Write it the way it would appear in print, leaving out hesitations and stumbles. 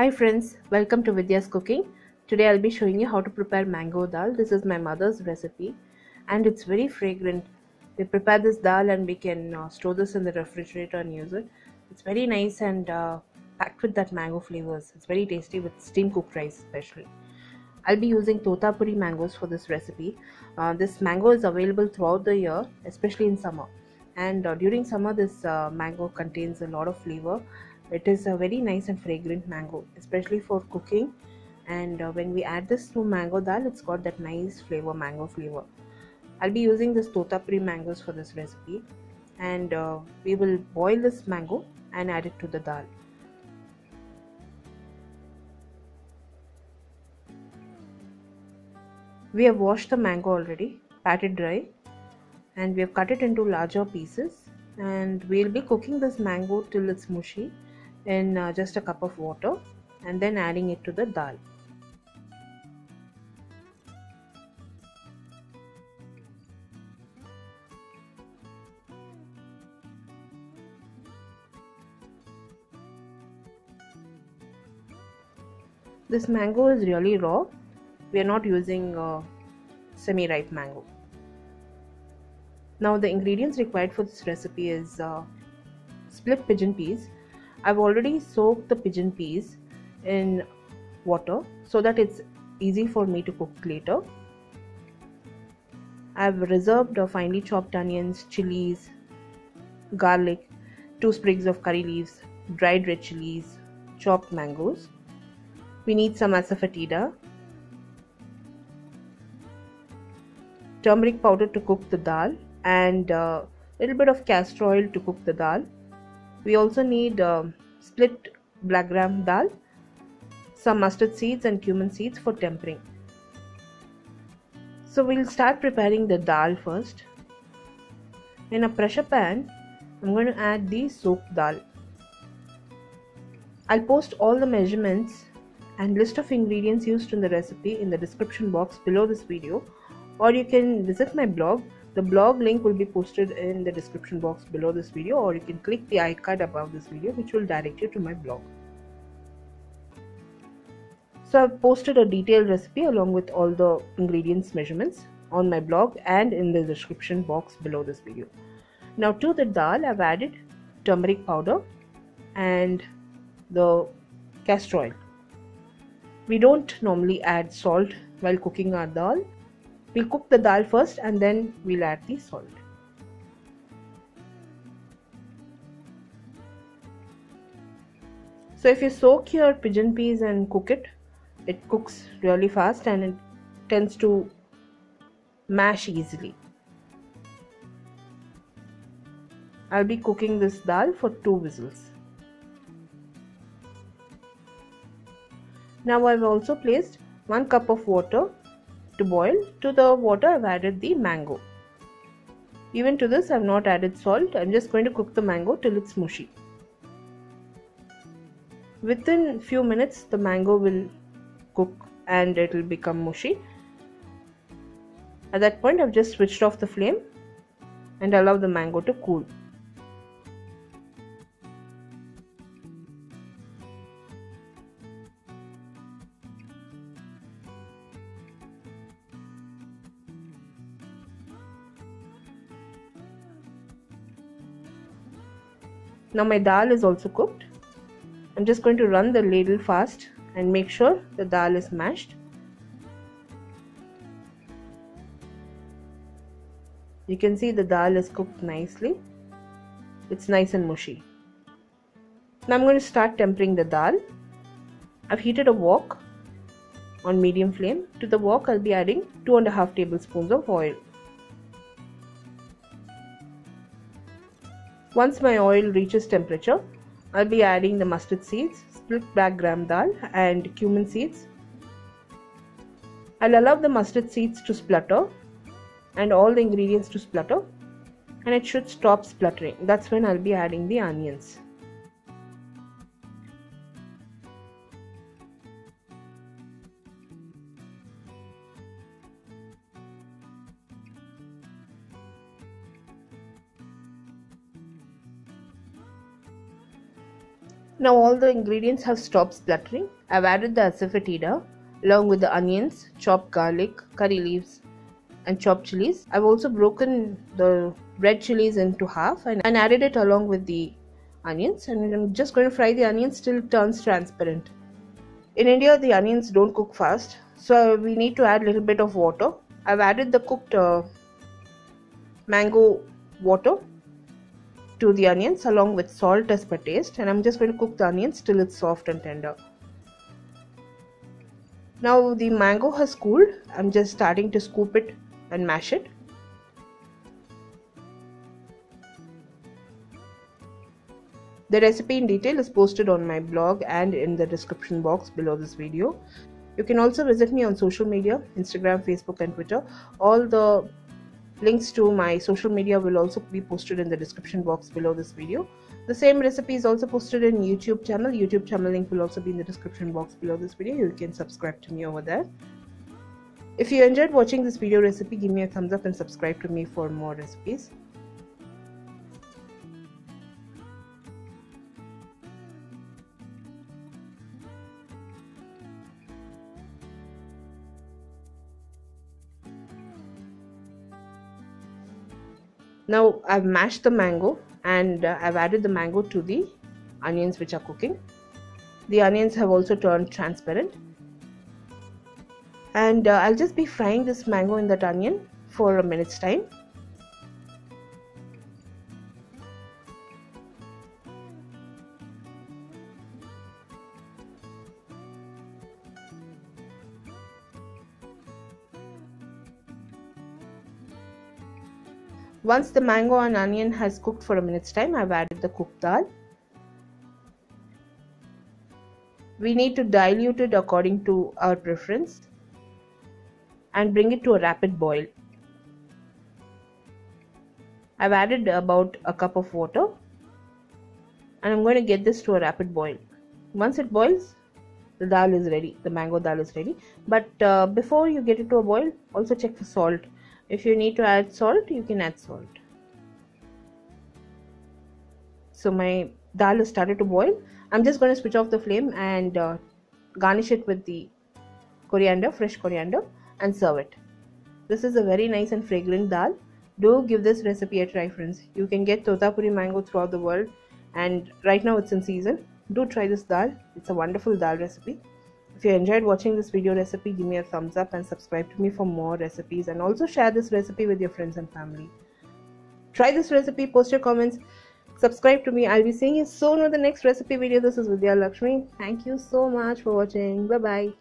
Hi friends, welcome to Vidya's Cooking. Today I'll be showing you how to prepare mango dal. This is my mother's recipe and it's very fragrant. We prepare this dal and we can store this in the refrigerator and use it. It's very nice and packed with that mango flavors. It's very tasty with steam cooked rice especially. I'll be using Totapuri mangoes for this recipe. This mango is available throughout the year, especially in summer. And during summer this mango contains a lot of flavor. It is a very nice and fragrant mango, especially for cooking. And when we add this to mango dal, it's got that nice flavor, mango flavor. I'll be using this Totapuri mangoes for this recipe. And we will boil this mango and add it to the dal. We have washed the mango already, patted dry, and we have cut it into larger pieces. And we'll be cooking this mango till it's mushy in just a cup of water and then adding it to the dal. This mango is really raw. We are not using semi-ripe mango. Now the ingredients required for this recipe is split pigeon peas. I've already soaked the pigeon peas in water so that it's easy for me to cook later. I've reserved finely chopped onions, chilies, garlic, 2 sprigs of curry leaves, dried red chilies, chopped mangoes. We need some asafoetida, turmeric powder to cook the dal, and a little bit of castor oil to cook the dal. We also need split black gram dal, some mustard seeds and cumin seeds for tempering. So we'll start preparing the dal first. In a pressure pan, I'm going to add the soaked dal. I'll post all the measurements and list of ingredients used in the recipe in the description box below this video, or you can visit my blog. The blog link will be posted in the description box below this video, or you can click the icon above this video which will direct you to my blog. So I've posted a detailed recipe along with all the ingredients measurements on my blog and in the description box below this video. Now to the dal I've added turmeric powder and the castor oil. We don't normally add salt while cooking our dal. We'll cook the dal first and then we'll add the salt. So if you soak your pigeon peas and cook it, it cooks really fast and it tends to mash easily. I'll be cooking this dal for 2 whistles. Now I've also placed 1 cup of water to boil. To the water I've added the mango. Even to this I've not added salt. I'm just going to cook the mango till it's mushy. Within few minutes the mango will cook and it will become mushy. At that point I've just switched off the flame and allow the mango to cool. Now my dal is also cooked. I'm just going to run the ladle fast and make sure the dal is mashed. You can see the dal is cooked nicely. It's nice and mushy. Now I'm going to start tempering the dal. I've heated a wok on medium flame. To the wok I'll be adding 2.5 tablespoons of oil. Once my oil reaches temperature, I'll be adding the mustard seeds, split black gram dal and cumin seeds. I'll allow the mustard seeds to splutter and all the ingredients to splutter, and it should stop spluttering. That's when I'll be adding the onions. Now all the ingredients have stopped spluttering. I've added the asafoetida along with the onions, chopped garlic, curry leaves and chopped chilies. I've also broken the red chilies into half and added it along with the onions, and I'm just going to fry the onions till it turns transparent. In India, the onions don't cook fast, so we need to add a little bit of water. I've added the cooked mango water to the onions along with salt as per taste, and I'm just going to cook the onions till it's soft and tender. Now the mango has cooled. I'm just starting to scoop it and mash it. The recipe in detail is posted on my blog and in the description box below this video. You can also visit me on social media, Instagram, Facebook and Twitter. All the links to my social media will also be posted in the description box below this video. The same recipe is also posted in YouTube channel. YouTube channel link will also be in the description box below this video. You can subscribe to me over there. If you enjoyed watching this video recipe, give me a thumbs up and subscribe to me for more recipes. Now I've mashed the mango and I've added the mango to the onions which are cooking. The onions have also turned transparent, and I'll just be frying this mango in that onion for a minute's time. Once the mango and onion has cooked for a minute's time, I've added the cooked dal. We need to dilute it according to our preference and bring it to a rapid boil. I've added about a cup of water and I'm going to get this to a rapid boil. Once it boils, the dal is ready, the mango dal is ready. But before you get it to a boil, also check for salt. If you need to add salt, you can add salt. So my dal has started to boil. I'm just going to switch off the flame and garnish it with the coriander, fresh coriander, and serve it. This is a very nice and fragrant dal. Do give this recipe a try, friends. You can get Totapuri mango throughout the world, and right now it's in season. Do try this dal. It's a wonderful dal recipe. If you enjoyed watching this video recipe, give me a thumbs up and subscribe to me for more recipes, and also share this recipe with your friends and family. Try this recipe, post your comments, subscribe to me. I'll be seeing you soon with the next recipe video. This is Vidya Lakshmi. Thank you so much for watching. Bye bye.